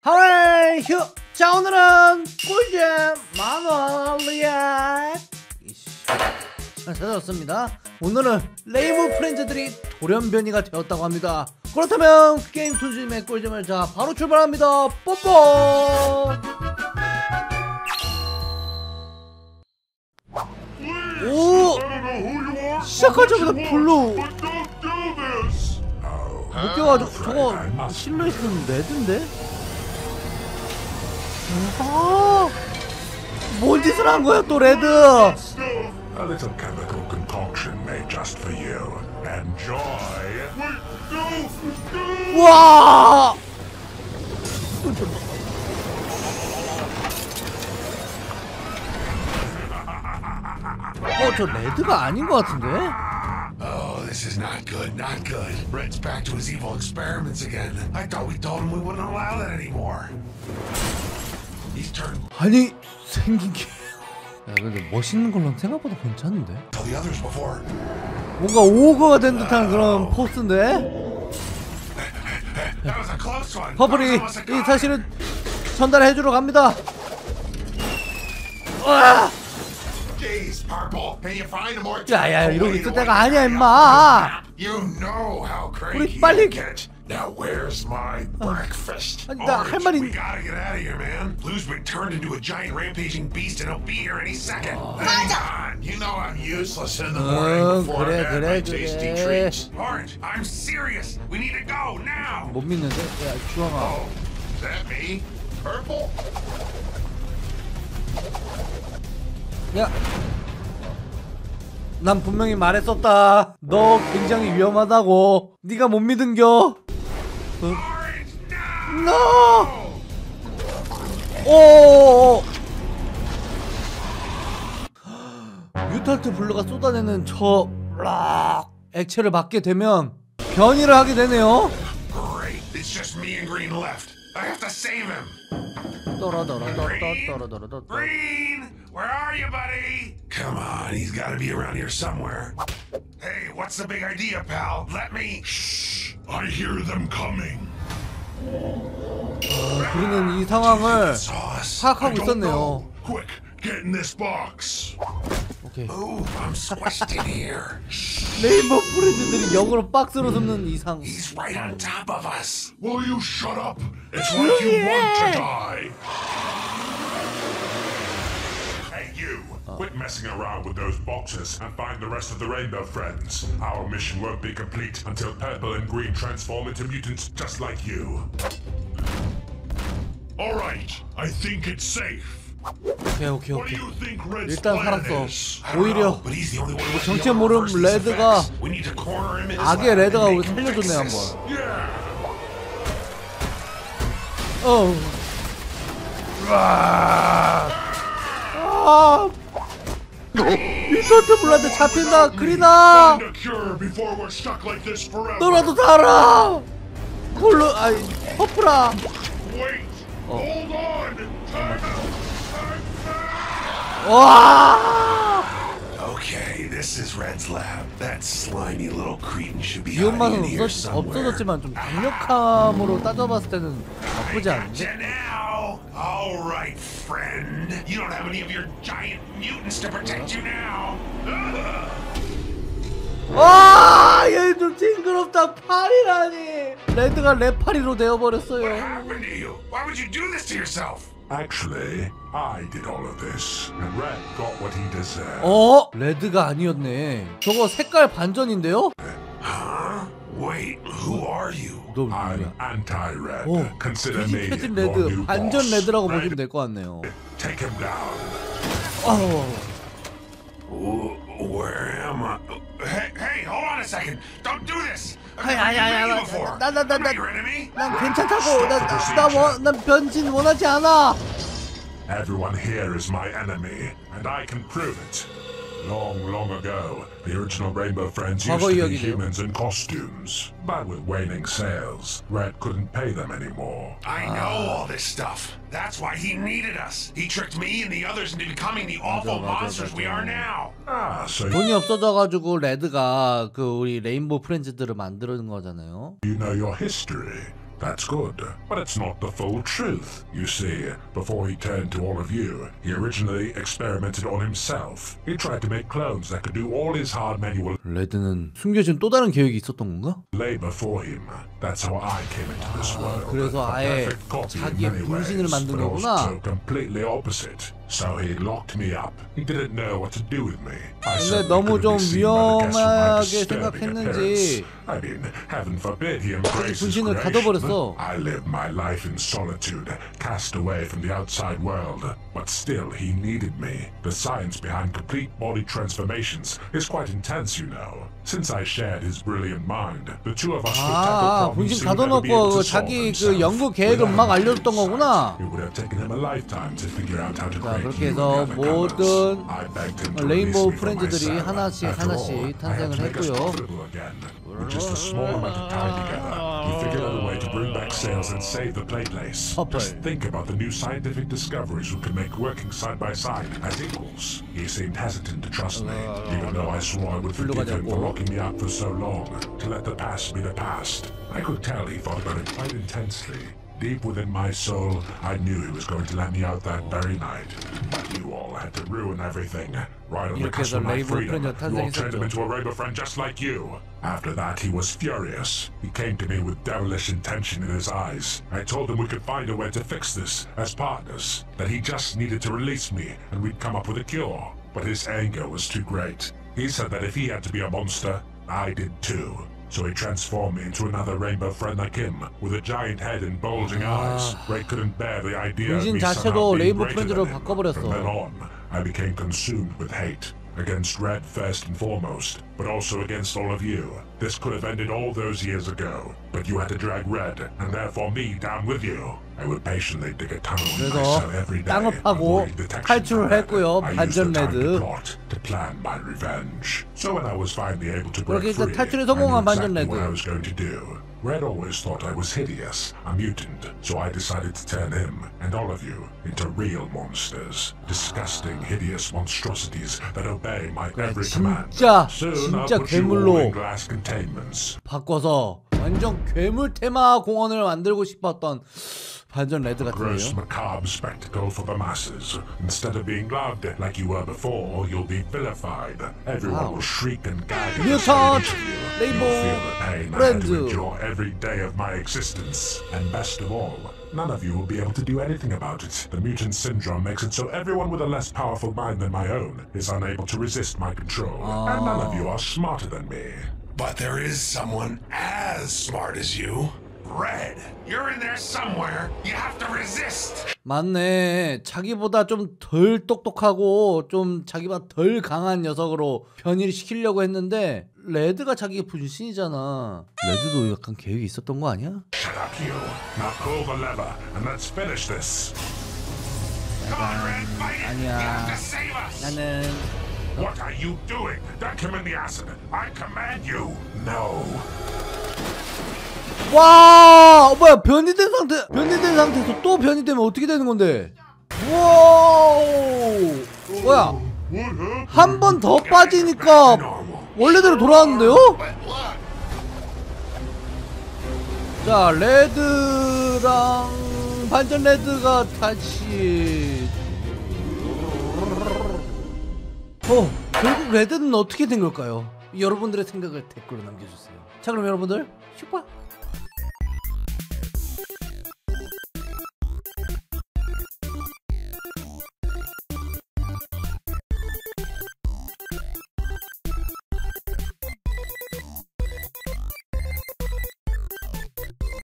하와이 휴! 자, 오늘은 꿀잼 만화 리액 잘 찾아왔습니다. 오늘은 레인보우 프렌즈들이 돌연변이가 되었다고 합니다. 그렇다면 게임 투심의 꿀잼을 자 바로 출발합니다. 뽀뽀! 오! 시작하자마자 블루! 어깨가 저거 실루엣은 레드인데? 아, 뭔 짓을 한 거야 또 레드? A little chemical concoction made just for you. Enjoy. 와! 저 레드가 아닌 것 같은데? This is not good, not good. Red's back to his evil experiments again. I thought we told him we wouldn't allow that anymore. 아니 생긴 게 야, 근데 멋있는 걸로 생각보다 괜찮은데? 뭔가 오거가 된 듯한 그런 포스인데? 퍼플이 이 사실을 전달해주러 갑니다. 야야 이러고 있을 때가 아니야 임마. 우리 빨리 Now where's my breakfast? We gotta get out of here, man. Blue's been turned into a giant rampaging beast, and he'll be here any second. Hang on, you know I'm useless in the morning before I have my tasty treats. Orange, I'm serious. We need to go now. 못 믿는데? 야, 주황아. Is that me? Purple? 야, 난 분명히 말했었다. 너 굉장히 위험하다고. 네가 못 믿은겨. No! 오! 뮤탈트 블루가 쏟아내는 저 액체를 맞게 되면 변이를 하게 되네요. 떨어더라. Where are you, buddy? Come on, he's got to be around here somewhere. Hey, what's the big idea, pal? Let me. Shh, I hear them coming. 우리는 이 상황을 파악하고 있었네요. Quick, get in this box. Okay. Oh, I'm squished in here. 레인보우 프렌즈들이 역으로 박스로 숨는 이상. He's right on top of us. Will you shut up? It's like you want to die. Quit messing around with those boxes and find the rest of the Rainbow Friends. Our mission won't be complete until Purple and Green transform into mutants just like you. All right, I think it's safe. Okay. 일단 살았어. 오히려 정체 모름 레드가 악의 레드가 우리 살려줬네 한번. 아. 뮤턴트 블루한테 잡힌다. 그린아 너라도 살아. 퍼플아. Okay, this is Red's lab. That slimy little cretin should be hiding in here somewhere. 없어졌지만 좀 강력함으로 따져봤을 때는 나쁘지 않은데. All right, friend. You don't have any of your giant mutants to protect you now. 아, 얘 좀 징그럽다. 팔이라니. 레드가 내 팔이로 되어 버렸어요. What happened to you? Why would you do this to yourself? Actually, I did all of this, and Red got what he deserved. 레드가 아니었네. 저거 색깔 반전인데요? Wait, who are you? I'm anti-red. Consider me your new boss. 완전 레드라고 보시면 될 것 같네요. Take him down. Where am I? Hey, hold on a second. Don't do this. 난 your enemy. 난 괜찮다고. 난 변신 원하지 않아. Everyone here is my enemy, and I can prove it. Long ago, the original Rainbow Friends used to be humans in costumes, but with waning sales, Red couldn't pay them anymore. I know all this stuff. That's why he needed us. He tricked me and the others into becoming the awful monsters we are now. So 돈이 없어져가지고 레드가 그 우리 레인보우 프렌즈들을 만드는 거잖아요. You know your history. That's good, but it's not the full truth. You see, before he turned to all of you, he originally experimented on himself. He tried to make clones that could do all his hard manual. 레드는 숨겨진 또 다른 계획이 있었던 건가? Lay before him. That's how I came into this world. 그래서 아예 자기의 분신을 만든 거구나. Completely opposite. So he locked me up. He didn't know what to do with me. 근데 너무 좀 위험하게 생각했는지 분신을 가둬버렸어. I lived my life in solitude, cast away from the outside world. But still, he needed me. The science behind complete body transformations is quite intense, you know. Since I shared his brilliant mind, the two of us could tackle problems seemed to be able to solve themselves. It would have taken him a lifetime to figure out how to create. 그렇게 해서 모든 레인보우 프렌즈들이 하나씩 탄생을 했고요. Just think about the new scientific discoveries we could make working side by side as equals. He seemed hesitant to trust me, even though I swore I would forgive him for locking me up for so long, to let the past be the past. I could tell he thought about it quite intensely. Deep within my soul, I knew he was going to let me out that very night. But you all had to ruin everything. Right on the cusp of my freedom, you all turned him into a robot friend just like you. After that, he was furious. He came to me with devilish intention in his eyes. I told him we could find a way to fix this as partners, that he just needed to release me and we'd come up with a cure. But his anger was too great. He said that if he had to be a monster, I did too. So he transformed me into another rainbow friend like him, with a giant head and bulging eyes. Ray couldn't bear the idea of me somehow being greater than him. From then on, I became consumed with hate. Against Red first and foremost, but also against all of you. This could have ended all those years ago, but you had to drag Red, and therefore me, down with you. I would patiently dig a tunnel in my cell every day, avoid detection from Red. I used the time to plot, to plan my revenge. So when I was finally able to break free, I knew exactly what I was going to do. Red always thought I was hideous, a mutant, so I decided to turn him, and all of you, into real monsters. Disgusting, hideous monstrosities that obey my every command. Soon I'll put you all in glass containments. 바꿔서 완전 괴물 테마 공원을 만들고 싶었던 반전 레드 같은데요. Gross macabre spectacle for the masses. Instead of being loved like you were before, you'll be vilified. Everyone will shriek and gag. New touch, 레인보우 프렌즈. Every day of my existence, and best of all, none of you will be able to do anything about it. The mutant syndrome makes it so everyone with a less powerful mind than my own is unable to resist my control, and none of you are smarter than me. But there is someone as smart as you. Red, you're in there somewhere. You have to resist. 맞네. 자기보다 좀 덜 똑똑하고 좀 자기보다 덜 강한 녀석으로 변이를 시키려고 했는데 레드가 자기 분신이잖아. 레드도 약간 계획이 있었던 거 아니야? Shut up, you. Now pull the lever and let's finish this. Come on, Red, fight it. You have to save us. 나는. What are you doing? Duck him in the acid. I command you. No. 와, 뭐야? 변이된 상태에서 또 변이되면 어떻게 되는 건데? 와우, 뭐야? 한 번 더 빠지니까 원래대로 돌아왔는데요? 자, 레드랑 반전 레드가 다시. 결국 레드는 어떻게 된 걸까요? 여러분들의 생각을 댓글로 남겨주세요. 자, 그럼 여러분들 슈퍼.